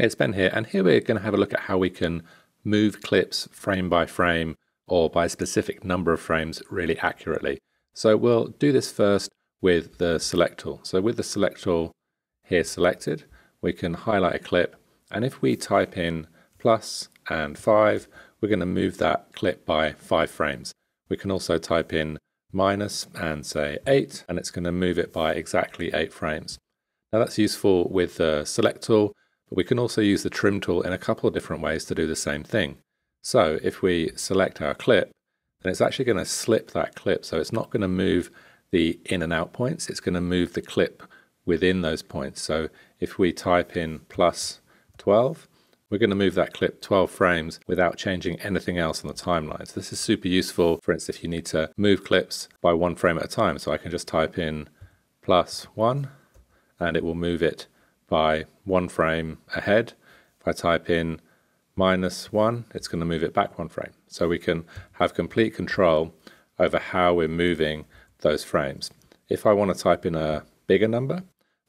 Hey, it's Ben here, and here we're going to have a look at how we can move clips frame by frame or by a specific number of frames really accurately. So we'll do this first with the select tool. So with the select tool here selected, we can highlight a clip, and if we type in plus and 5, we're going to move that clip by 5 frames. We can also type in minus and say 8, and it's going to move it by exactly 8 frames. Now that's useful with the select tool, but we can also use the trim tool in a couple of different ways to do the same thing. So if we select our clip, then it's actually going to slip that clip, so it's not going to move the in and out points, it's going to move the clip within those points. So if we type in plus 12, we're going to move that clip 12 frames without changing anything else on the timeline. So this is super useful, for instance, if you need to move clips by 1 frame at a time. So I can just type in plus 1, and it will move it by 1 frame ahead. If I type in minus 1, it's going to move it back 1 frame. So we can have complete control over how we're moving those frames. If I want to type in a bigger number,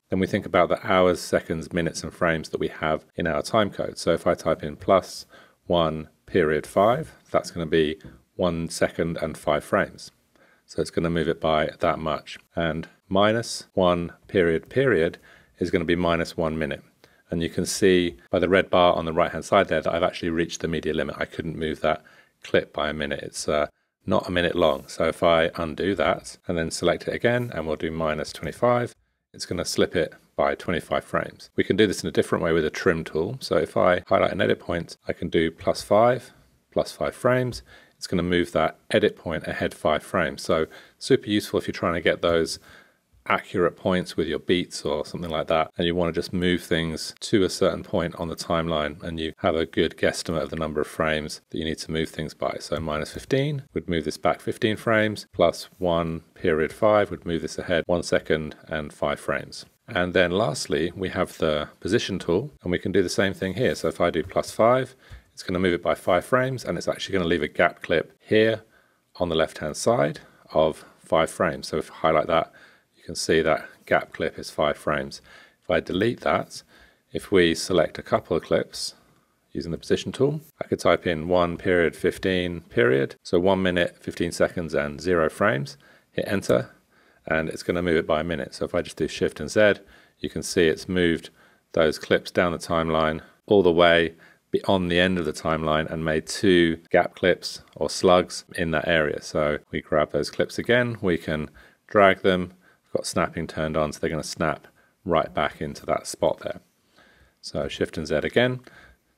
then we think about the hours, seconds, minutes, and frames that we have in our time code. So if I type in plus 1 period 5, that's going to be 1 second and 5 frames. So it's going to move it by that much. And minus 1 period period is going to be minus 1 minute. And you can see by the red bar on the right-hand side there that I've actually reached the media limit. I couldn't move that clip by a minute. It's not a minute long. So if I undo that and then select it again, and we'll do minus 25, it's going to slip it by 25 frames. We can do this in a different way with a trim tool. So if I highlight an edit point, I can do plus 5 frames. It's going to move that edit point ahead 5 frames. So super useful if you're trying to get those accurate points with your beats or something like that, and you want to just move things to a certain point on the timeline, and you have a good guesstimate of the number of frames that you need to move things by. So minus 15 would move this back 15 frames, plus 1 period 5 would move this ahead 1 second and 5 frames. And then lastly, we have the position tool, and we can do the same thing here. So if I do plus 5, it's going to move it by 5 frames, and it's actually going to leave a gap clip here on the left hand side of 5 frames. So if I highlight that, you can see that gap clip is 5 frames. If I delete that, if we select a couple of clips using the position tool, I could type in 1 period 15 period, so 1 minute, 15 seconds and 0 frames, hit enter, and it's going to move it by a minute. So if I just do shift and Z, you can see it's moved those clips down the timeline all the way beyond the end of the timeline and made 2 gap clips or slugs in that area. So we grab those clips again, we can drag them, got snapping turned on, so they're going to snap right back into that spot there. So shift and Z again.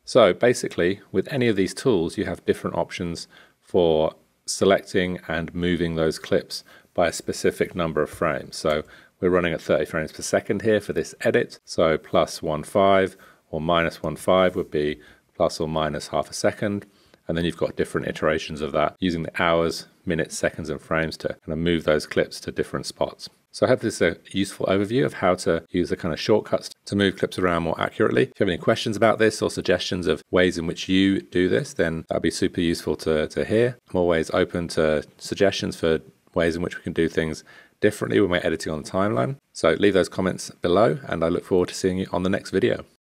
So basically with any of these tools you have different options for selecting and moving those clips by a specific number of frames. So we're running at 30 frames per second here for this edit, so plus 1.5 or minus 1.5 would be plus or minus half a second, and then you've got different iterations of that using the hours, minutes, seconds and frames to kind of move those clips to different spots. So I hope this is a useful overview of how to use the kind of shortcuts to move clips around more accurately. If you have any questions about this or suggestions of ways in which you do this, then that'd be super useful to hear. I'm always open to suggestions for ways in which we can do things differently when we're editing on the timeline. So leave those comments below, and I look forward to seeing you on the next video.